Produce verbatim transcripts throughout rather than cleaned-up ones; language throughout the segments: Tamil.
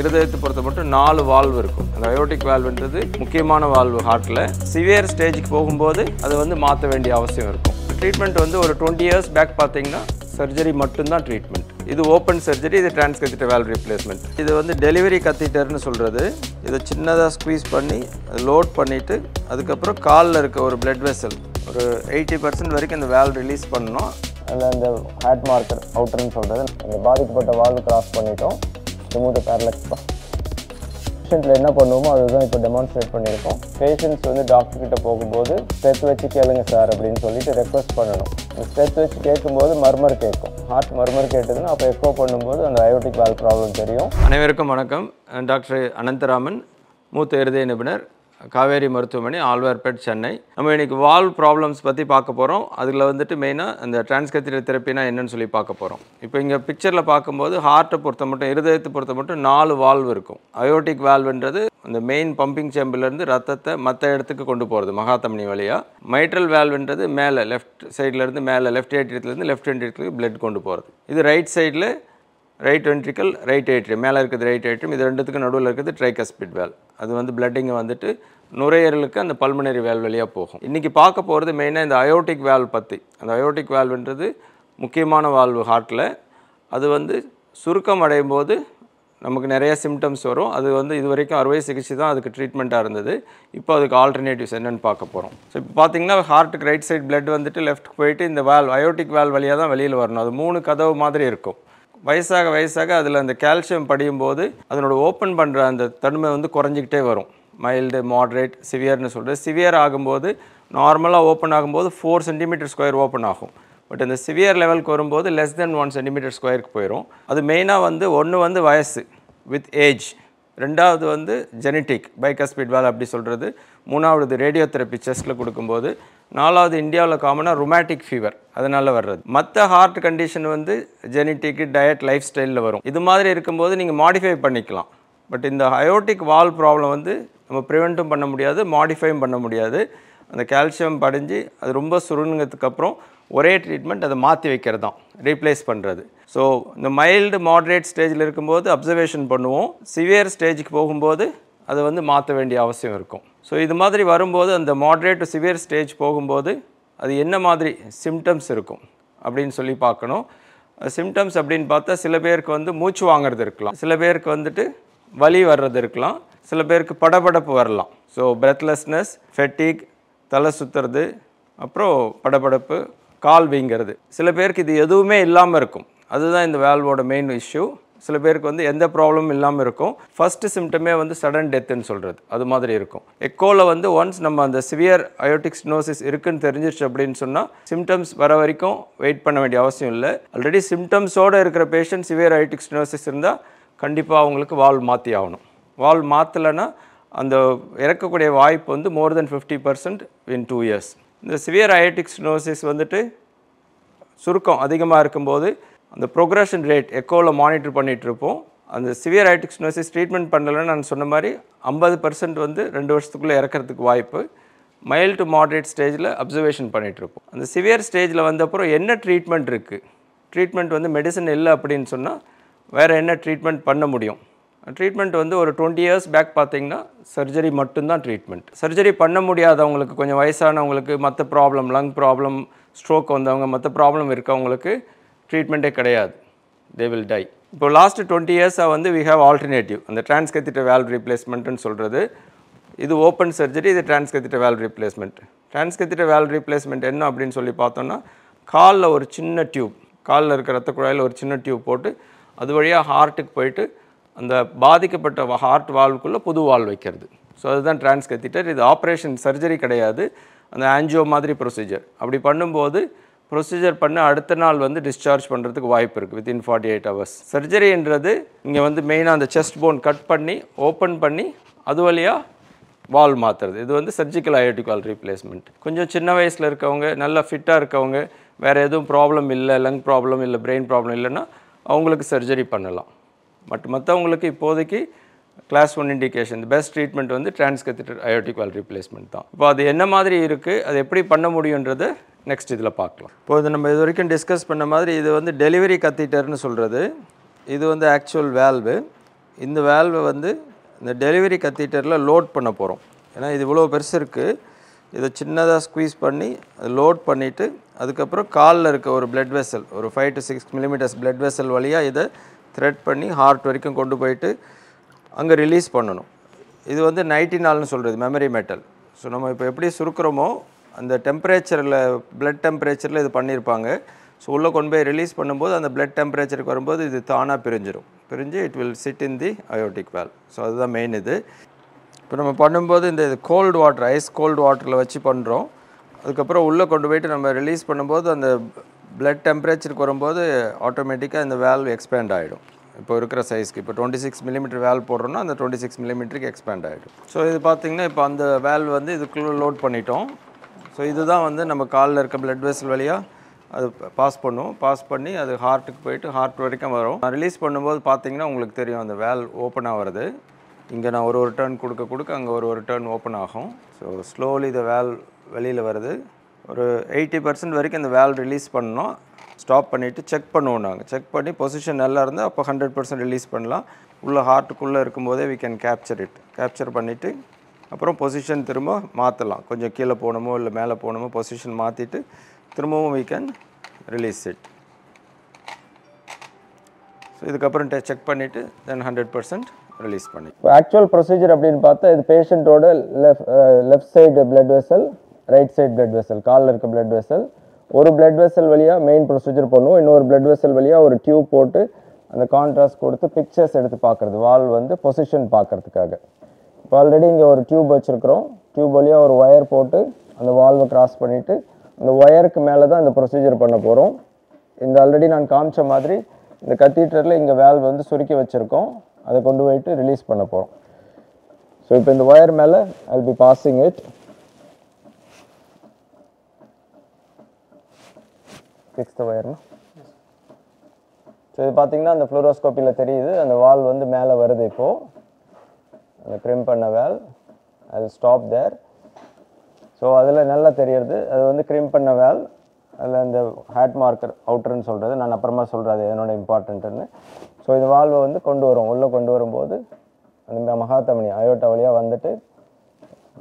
இருதயத்தை பொறுத்த மட்டும் நாலு வால்வு இருக்கும். அந்த அயோடிக் வால்வுன்றது முக்கியமான வால்வு ஹார்ட்ல. சிவியர் ஸ்டேஜுக்கு போகும்போது அது வந்து மாற்ற வேண்டிய அவசியம் இருக்கும். ட்ரீட்மெண்ட் வந்து ஒரு டுவெண்ட்டி இயர்ஸ் பேக் பார்த்தீங்கன்னா சர்ஜரி மட்டும்தான் ட்ரீட்மெண்ட். இது ஓப்பன் சர்ஜரி, இது டிரான்ஸ்கெத்திட்டர் வால்வ் ரீப்ளேஸ்மெண்ட். இது வந்து டெலிவரி கத்தீட்டர்னு சொல்கிறது. இதை சின்னதாக ஸ்குவீஸ் பண்ணி லோட் பண்ணிவிட்டு அதுக்கப்புறம் காலில் இருக்க ஒரு பிளட் வெசல் ஒரு எயிட்டி பர்சன்ட் வரைக்கும் இந்த வால்வ் ரிலீஸ் பண்ணணும். அதில் அந்த ஹார்ட் மார்க்கர் அவுட்டர்னு சொல்கிறது அந்த பாதிக்கப்பட்ட வால்வ் கிராஸ் பண்ணிட்டோம். ரிமூவ் த பேரலக்ஸ். பேஷண்ட்டில் என்ன பண்ணுவோமோ அதுதான் இப்போ டெமான்ஸ்ட்ரேட் பண்ணியிருக்கோம். பேஷண்ட்ஸ் வந்து டாக்டர்கிட்ட போகும்போது ஸ்டெத் வச்சு கேளுங்க சார் அப்படின்னு சொல்லிட்டு ரெக்வஸ்ட் பண்ணணும். ஸ்டெத் வச்சு கேட்கும்போது மர்மர் கேட்கும். ஹார்ட் மர்மர் கேட்டதுன்னா அப்போ எக்கோ பண்ணும்போது அந்த அயோடிக் வால்வ் ப்ராப்ளம் தெரியும். அனைவருக்கும் வணக்கம். டாக்டர் அனந்தராமன், மூத்த இருதய நிபுணர், காவேரி மருத்துவமனை, ஆழ்வார்பேட், சென்னை. நம்ம இன்றைக்கி வால்வ் ப்ராப்ளம்ஸ் பற்றி பார்க்க போகிறோம். அதில் வந்துட்டு மெயினாக அந்த டிரான்ஸ்கெத்திட்டர் தெரப்பினா என்னன்னு சொல்லி பார்க்க போகிறோம். இப்போ இங்கே பிக்சரில் பார்க்கும்போது ஹார்ட்டை பொறுத்த மட்டும் இருதயத்தை பொறுத்த மட்டும் நாலு வால்வ் இருக்கும். அயோட்டிக் வால்வ்ன்றது அந்த மெயின் பம்பிங் சேம்பிலேருந்து ரத்தத்தை மற்ற இடத்துக்கு கொண்டு போகிறது மகாதமனி வழியாக. மைட்ரல் வால்வ்ன்றது மேலே லெஃப்ட் சைட்லேருந்து மேலே லெஃப்ட் ஏட்ரியத்துலேருந்து லெஃப்ட் வென்ட்ரிக்கலுக்கு பிளட் கொண்டு போகிறது. இது ரைட் சைடில் ரைட் வென்ட்ரிக்கல், ரைட் ஏட்ரியம், மேலே இருக்கிறது ரைட் ஏட்ரியம், இது ரெண்டுத்துக்கு நடுவில் இருக்கிறது ட்ரைகஸ்பிட் வால்வ். அது வந்து பிளட்டிங்கை வந்துட்டு நுரையீரலுக்கு அந்த பல்மனரி வால்வ் வழியாக போகும். இன்றைக்கி பார்க்க போகிறது மெயினாக இந்த அயோட்டிக் வால்வ் பற்றி. அந்த அயோட்டிக் வால்வ்ன்றது முக்கியமான வால்வு ஹார்ட்டில். அது வந்து சுருக்கம் அடையும் போது நமக்கு நிறைய சிம்டம்ஸ் வரும். அது வந்து இது வரைக்கும் அறுவை சிகிச்சை தான் அதுக்கு ட்ரீட்மெண்ட்டாக இருந்தது. இப்போ அதுக்கு ஆல்டர்னேட்டிவ்ஸ் என்னென்னு பார்க்க போகிறோம். ஸோ இப்போ பார்த்திங்கன்னா ஹார்ட்டுக்கு ரைட் சைட் பிளட் வந்துட்டு லெஃப்ட்டுக்கு போயிட்டு இந்த வால்வ் அயோட்டிக் வால்வ் வழியாக தான் வெளியில் வரணும். அது மூணு கதவு மாதிரி இருக்கும். வயசாக வயசாக அதில் அந்த கால்சியம் படியும் போது அதனோட ஓப்பன் பண்ணுற அந்த தன்மை வந்து குறைஞ்சிக்கிட்டே வரும். மைல்டு, மாட்ரேட், சிவியர்னு சொல்கிறது. சிவியர் ஆகும்போது நார்மலாக ஓப்பன் ஆகும்போது ஃபோர் சென்டிமீட்டர் ஸ்கொயர் ஓப்பன் ஆகும். பட் இந்த சிவியர் லெவலுக்கு வரும்போது லெஸ் தென் ஒன் சென்டிமீட்டர் ஸ்கொயருக்கு போயிடும். அது மெயினாக வந்து ஒன்று வந்து வயசு வித் ஏஜ், ரெண்டாவது வந்து ஜெனட்டிக் பைகஸ்பிட் வால்வ் அப்படி சொல்கிறது, மூணாவது ரேடியோ தெரப்பி செஸ்ட்டில் கொடுக்கும்போது, நாலாவது இந்தியாவில் காமனாக ருமேட்டிக் ஃபீவர் அதனால் வர்றது. மற்ற ஹார்ட் கண்டிஷன் வந்து ஜெனட்டிக்கு, டயட், லைஃப் ஸ்டைலில் வரும். இது மாதிரி இருக்கும்போது நீங்கள் மாடிஃபை பண்ணிக்கலாம். பட் இந்த அயோட்டிக் வால்வ் ப்ராப்ளம் வந்து நம்ம ப்ரிவெண்ட்டும் பண்ண முடியாது, மாடிஃபையும் பண்ண முடியாது. அந்த கால்சியம் படிஞ்சு அது ரொம்ப சுருங்கிறதுக்கப்புறம் ஒரே ட்ரீட்மெண்ட் அதை மாற்றி வைக்கிறது தான், ரீப்ளேஸ் பண்ணுறது. ஸோ இந்த மைல்டு மாட்ரேட் ஸ்டேஜில் இருக்கும்போது அப்சர்வேஷன் பண்ணுவோம். சிவியர் ஸ்டேஜுக்கு போகும்போது அதை வந்து மாற்ற வேண்டிய அவசியம் இருக்கும். ஸோ இது மாதிரி வரும்போது அந்த மாட்ரேட் சிவியர் ஸ்டேஜ் போகும்போது அது என்ன மாதிரி சிம்டம்ஸ் இருக்கும் அப்படின்னு சொல்லி பார்க்கணும். சிம்டம்ஸ் அப்படின்னு பார்த்தா சில பேருக்கு வந்து மூச்சு வாங்கிறது இருக்கலாம், சில பேருக்கு வந்துட்டு வலி வர்றது இருக்கலாம், சில பேருக்கு படபடப்பு வரலாம். ஸோ பிரெத்லெஸ்னஸ், ஃபெட்டிக், தலை சுற்றுறது, அப்புறம் படபடப்பு, கால் வீங்கிறது. சில பேருக்கு இது எதுவுமே இல்லாமல் இருக்கும். அதுதான் இந்த வால்வோட மெயின் இஷ்யூ. சில பேருக்கு வந்து எந்த ப்ராப்ளமும் இல்லாமல் இருக்கும். ஃபஸ்ட்டு சிம்டமே வந்து சடன் டெத்துன்னு சொல்கிறது. அது மாதிரி இருக்கும். எக்கோவில் வந்து ஒன்ஸ் நம்ம அந்த சிவியர் அயோட்டிக் ஸ்டெனோசிஸ் இருக்குதுன்னு தெரிஞ்சிருச்சு அப்படின்னு சொன்னால் சிம்டம்ஸ் வர வரைக்கும் வெயிட் பண்ண வேண்டிய அவசியம் இல்லை. ஆல்ரெடி சிம்டம்ஸோடு இருக்கிற பேஷண்ட் சிவியர் அயோட்டிக் ஸ்டெனோசிஸ் இருந்தால் கண்டிப்பாக அவங்களுக்கு வால்வ் மாற்றி ஆகணும். வால்வ் மாற்றலைன்னா அந்த இறக்கக்கூடிய வாய்ப்பு வந்து more then fifty percent in two years. இந்த சிவியர் அயோட்டிக் ஸ்டெனோசிஸ் வந்துட்டு சுருக்கம் அதிகமாக இருக்கும்போது அந்த ப்ரோக்ரஷன் ரேட் எக்கோவில் மானிட்டர் பண்ணிகிட்ருப்போம். அந்த சிவியர் அயோட்டிக் ஸ்டெனோசிஸ் ட்ரீட்மெண்ட் பண்ணலைன்னு நான் சொன்ன மாதிரி ஐம்பது பர்சன்ட் வந்து ரெண்டு வருஷத்துக்குள்ளே இறக்கிறதுக்கு வாய்ப்பு. மைல்டு டு மாட்ரேட் ஸ்டேஜில் அப்சர்வேஷன் பண்ணிகிட்ருப்போம். அந்த சிவியர் ஸ்டேஜில் வந்த அப்புறம் என்ன ட்ரீட்மெண்ட் இருக்குது? ட்ரீட்மெண்ட் வந்து மெடிசன் இல்லை அப்படின்னு சொன்னால் வேறு என்ன ட்ரீட்மெண்ட் பண்ண முடியும்? ட்ரீட்மெண்ட் வந்து ஒரு டுவெண்ட்டி இயர்ஸ் பேக் பார்த்தீங்கன்னா சர்ஜரி மட்டும்தான் ட்ரீட்மெண்ட். சர்ஜரி பண்ண முடியாதவங்களுக்கு, கொஞ்சம் வயசானவங்களுக்கு, மற்ற ப்ராப்ளம், லங் ப்ராப்ளம், ஸ்ட்ரோக் வந்தவங்க, மற்ற ப்ராப்ளம் இருக்கவங்களுக்கு ட்ரீட்மெண்ட்டே கிடையாது. They will die. இப்போ லாஸ்ட்டு டுவெண்ட்டி இயர்ஸாக வந்து வி ஹேவ் ஆல்டர்னேட்டிவ் அந்த டிரான்ஸ்கெத்திட்டர் வால்வ் ரீப்ளேஸ்மெண்ட்டுன்னு சொல்கிறது. இது ஓப்பன் சர்ஜரி, இது transcatheter valve replacement. Transcatheter valve replacement என்ன அப்படின்னு சொல்லி பார்த்தோன்னா காலில் ஒரு சின்ன டியூப், காலில் இருக்கிற ரத்த குழாயில் ஒரு சின்ன டியூப் போட்டு அது வழியாக ஹார்ட்டுக்கு போயிட்டு அந்த பாதிக்கப்பட்ட ஹார்ட் வால்வுக்குள்ளே புது வால்வ் வைக்கிறது. ஸோ அதுதான் டிரான்ஸ்கெத்திட்டர். இது ஆப்ரேஷன், சர்ஜரி கிடையாது. அந்த ஆஞ்சியோ மாதிரி ப்ரொசீஜர். அப்படி பண்ணும்போது ப்ரொசீஜர் பண்ண அடுத்த நாள் வந்து டிஸ்சார்ஜ் பண்ணுறதுக்கு வாய்ப்பு இருக்குது வித்தின் ஃபார்ட்டி எயிட் ஹவர்ஸ். சர்ஜரின்றது இங்கே வந்து மெயினாக அந்த செஸ்ட் போன் கட் பண்ணி ஓப்பன் பண்ணி அது வழியாக வால்வ் மாற்றுறது. இது வந்து சர்ஜிக்கல் அயோட்டிக் வால்வ் ரீப்ளேஸ்மெண்ட். கொஞ்சம் சின்ன வயசில் இருக்கவங்க, நல்லா ஃபிட்டாக இருக்கவங்க, வேறு எதுவும் ப்ராப்ளம் இல்லை, லங் ப்ராப்ளம் இல்லை, பிரெயின் ப்ராப்ளம் இல்லைன்னா அவங்களுக்கு சர்ஜரி பண்ணலாம். பட் மற்றவங்களுக்கு இப்போதைக்கு class one indication best treatment வந்து டிரான்ஸ்கெத்திட்டர் அயோட்டிக் வால்வ் ரீப்ளேஸ்மெண்ட் தான். இப்போ அது என்ன மாதிரி இருக்குது, அது எப்படி பண்ண முடியுன்றதை நெக்ஸ்ட் இதில் பார்க்கலாம். இப்போ இது நம்ம இது வரைக்கும் டிஸ்கஸ் பண்ண மாதிரி இது வந்து டெலிவரி கத்தீட்டர்னு சொல்கிறது. இது வந்து ஆக்சுவல் வால்வு. இந்த valve வந்து இந்த delivery catheter ல load பண்ண போறோம். ஏனா இது இவ்வளவு பெருசு இருக்கு. இத சின்னதா ஸ்குவீஸ் பண்ணி load பண்ணிட்டு அதுக்கு அப்புறம் கால்ல இருக்க ஒரு blood vessel ஒரு five to six millimeter blood vessel வழியா இத thread பண்ணி heart வரைக்கும் கொண்டு போயிட்டு அங்க release பண்ணனும். இது வந்து nitinol னு சொல்றது memory metal. சோ நம்ம இப்போ எப்படி சுருக்குறோமோ அந்த டெம்பரேச்சர்ல blood temperature ல இது பண்ணிருப்பாங்க. So உள்ள கொண்டு போய் ரிலீஸ் பண்ணும்போது அந்த blood temperature க்கு வரும்போது இது தானா பிரிஞ்சிரும். பிரிஞ்சு it will sit in the aortic valve. So அதுதான் மெயின் இது. இப்போ நம்ம பண்ணும்போது இந்த cold water ice cold water ல வச்சு பண்றோம். அதுக்கு அப்புறம் உள்ள கொண்டு போய் நம்ம ரிலீஸ் பண்ணும்போது அந்த blood temperature க்கு வரும்போது ஆட்டோமேட்டிக்கா இந்த valve expand ஆயிடும். இப்போ இருக்கிற சைஸ்க்கு இப்போ twenty-six millimeter valve போடுறோம்னா அந்த twenty-six millimeter க்கு expand ஆயிடும். So இது பாத்தீங்கன்னா இப்போ அந்த valve வந்து இதுக்குள்ள லோட் பண்ணிட்டோம். So இதுதான் வந்து நம்ம கால்ல இருக்க blood vessel வழியா அது பாஸ் பண்ணும். பாஸ் பண்ணி அது ஹார்ட்டுக்கு போய்ட்டு ஹார்ட் வரைக்கும் வரும். நான் ரிலீஸ் பண்ணும்போது பாத்தீங்கன்னா உங்களுக்கு தெரியும் அந்த வால்வ் ஓபன் ஆவறது. இங்க நான் ஒரு ஒரு டர்ன் கொடுக்க கொடுக்க அங்க ஒரு ஒரு டர்ன் ஓபன் ஆகும். சோ ஸ்லோலி தி வால்வ் வெளியில வருது. ஒரு eighty percent வரைக்கும் இந்த வால்வ் ரிலீஸ் பண்ணனும். ஸ்டாப் பண்ணிட்டு செக் பண்ணுவோம் நாங்க. செக் பண்ணி பொசிஷன் நல்லா இருந்தா அப்ப one hundred percent ரிலீஸ் பண்ணலாம். உள்ள ஹார்ட்டுக்குள்ள இருக்கும்போதே we can capture it. Capture பண்ணிட்டு அப்புறம் பொசிஷன் திரும்ப மாத்தலாம். கொஞ்சம் கீழ போணுமோ இல்ல மேலே போணுமோ பொசிஷன் மாத்திட்டு திரும்பவும் we can release it. So இதுக்கு அப்புறம் check பண்ணிட்டு then one hundred percent release பண்ணி. Actual procedure அப்படினு பார்த்தா இது patient ஓட left left side blood vessel, right side blood vessel, கால்ல இருக்க blood vessel, ஒரு blood vessel வழியா main procedure பண்ணுவோம். இன்னொரு blood vessel வழியா ஒரு டியூப் போட்டு அந்த contrast கொடுத்து pictures எடுத்து பார்க்கிறது. வால் வந்து position பார்க்கிறதுக்காக. இப்போ ஆல்ரெடி இங்க ஒரு டியூப் வச்சிருக்கோம். டியூப் வழியா ஒரு wire போட்டு அந்த வால்வை cross பண்ணிட்டு அந்த வயருக்கு மேல தான் இந்த procedure பண்ண போறோம். இந்த ஆல்ரெடி நான் காமிச்ச மாதிரி இந்த catheterல இங்க valve வந்து சுருக்கி வச்சிருக்கோம். அதை கொண்டு போய்ட்டு ரிலீஸ் பண்ண போறோம். சோ இப்போ இந்த வயர் மேல I'll be passing it. Fix the wire. So இது பாத்தீங்கன்னா அந்த fluoroscopy ல தெரியுது அந்த valve வந்து மேல வருது இப்போ. அந்த crimp பண்ண valve I'll stop there. So அதுல நல்லா தெரியுது அது வந்து கிரிம் பண்ண வால் அதுல அந்த ஹாட் மார்க்கர் அவுட்டர்னு சொல்றது நான் அப்புறமா சொல்றேன் அது என்னோட இம்பார்ட்டன்ட்னு. சோ இந்த வால்வை வந்து கொண்டு வரோம். உள்ள கொண்டு வரும்போது அந்த மகாதமனி அயோட்டா வழியா வந்துட்டு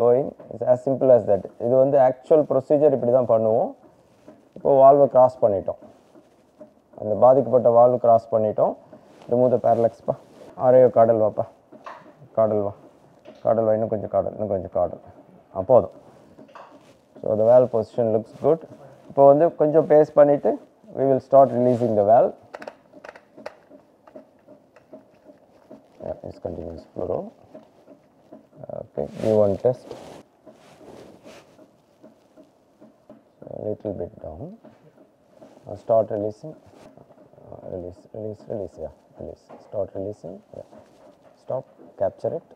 going is as simple as that. இது வந்து actual procedure இப்படி தான் பண்ணுவோம். இப்போ வால்வை கிராஸ் பண்ணிட்டோம். அந்த பாதிக்கப்பட்ட வால்வை கிராஸ் பண்ணிட்டோம். remove the parallax பா. ஆரையோ காடல் வாப்பா. காடல் வா. காடல் வா இன்னும் கொஞ்சம் காடல் இன்னும் கொஞ்சம் காடல். அப்போது So the valve position looks good. இப்போ வந்து கொஞ்சம் பேஸ்ட் பண்ணிட்டு we will start releasing the valve. Yeah, it's continuous fluoro. Okay, new one test. So a little bit down. I'll start releasing. Release, release, release. Yeah, release. Start releasing. Yeah. Stop. Capture it.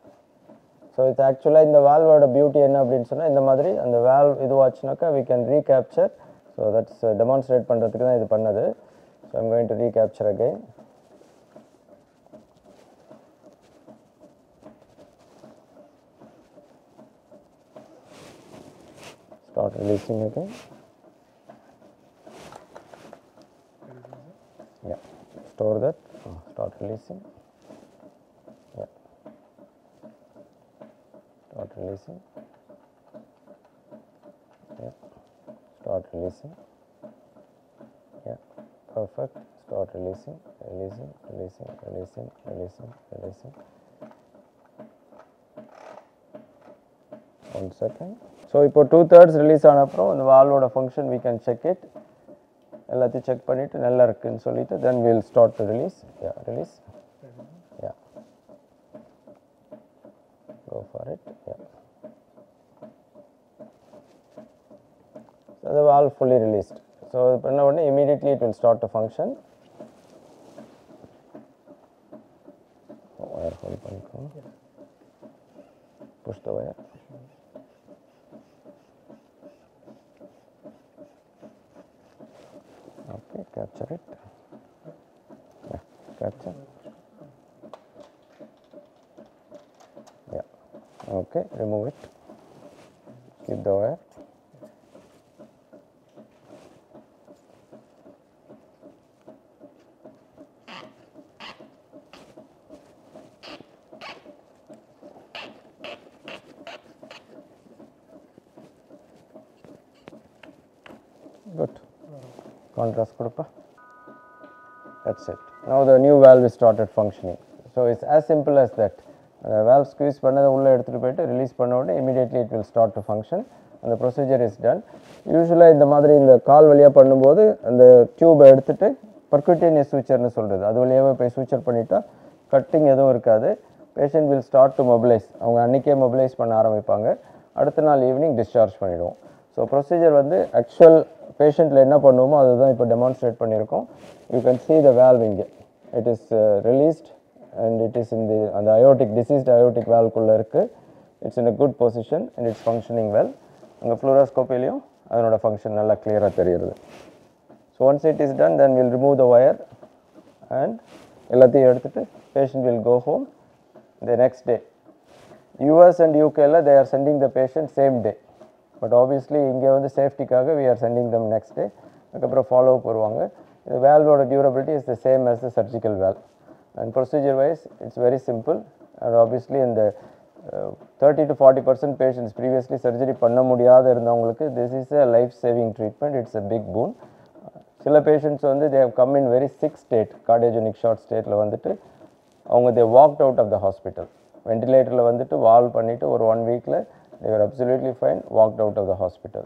So it's actually in the valve or the beauty enna appdinu sonna indha madri and the valve idu aachunaka we can recapture. So that's uh, demonstrate pandradhukku dhaan idu pannadhu. So I'm going to recapture again. Start releasing again. Yeah, store that. Start releasing. Start releasing. Yeah. Start releasing. Yeah. Perfect. Start releasing. Releasing. Releasing. Releasing. Releasing. Releasing. One second. So, ipo two thirds release anapro, and the valve function we can check it. Ellati check pannittu nalla irukku solittu then we'll start to release. Yeah. Release. Yeah. Go for it. Yeah. So the valve fully released. So now immediately it will start to function. Wire hole panikkum. Push the wire. Okay, capture it. Yeah, capture. Okay, remove it. Keep the wire. good. Contrast group. That's it. Now the new valve started functioning. So it's as simple as that. The valve squeeze பண்ணது உள்ள எடுத்துட்டு போயிட்டு release பண்ணோனே immediately it will start to function. And the procedure is done. Usually இந்த மாதிரி இந்த கால் வழியா பண்ணும்போது அந்த டியூப் எடுத்துட்டு percutaneous suture னு சொல்றது. அது வழியாவே போய் suture பண்ணிட்டா cutting எதுவும் இருக்காது. Patient will start to mobilize. அவங்க அன்னைக்கே mobilize பண்ண ஆரம்பிப்பாங்க. அடுத்த நாள் evening discharge பண்ணிடுவோம். So procedure வந்து actual patient ல என்ன பண்ணுவோமோ அதுதான் இப்போ demonstrate பண்ணிருக்கோம். You can see the valve inge. It is uh, released. And it is in the, the aortic diseased aortic valve kulla irukku. It's in a good position and it's functioning well. Anga fluoroscopy liyum adanoda function nalla clear ah theriyirudhu. So once it is done, then we'll remove the wire and ellathiyum eduthittu patient will go home the next day. U S and U K la they are sending the patient same day, but obviously inge vand safety kaga we are sending them next day. Adukapra follow up varuvanga. The valve oda durability is the same as the surgical valve. And procedure wise, it's very simple, and obviously in the uh, thirty to forty percent patients previously surgery panna mudiyada irundhavungalukku this is a life saving treatment. It's a big boon. Sila patients vandu they have come in very sick state, cardiogenic short state la vandittu avanga they walked out of the hospital. Ventilator la vandittu valve pannittu or one week la they were absolutely fine, walked out of the hospital.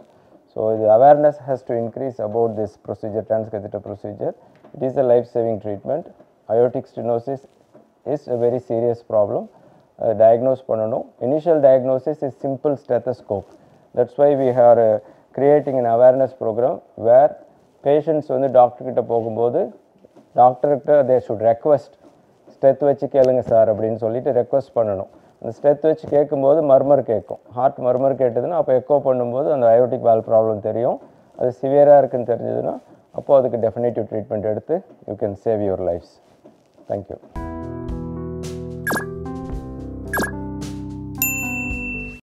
So the awareness has to increase about this procedure, transcatheter procedure. It is a life saving treatment. Aortic stenosis is a very serious problem. Uh, diagnose pananum. Initial diagnosis is simple stethoscope. That's why we are uh, creating an awareness program where patients vandu doctor kitta pogumbodhu doctor kitta they should request steth vechi kelunga sir appdin solittu request pananum. And steth vechi kekumbodhu murmur kekum. Heart murmur kettaduna appo echo pannumbodhu and aortic valve problem theriyum. Adu severe ah irukku nu therinjaduna appo adukku definitive treatment eduthu you can save your lives. Thank you.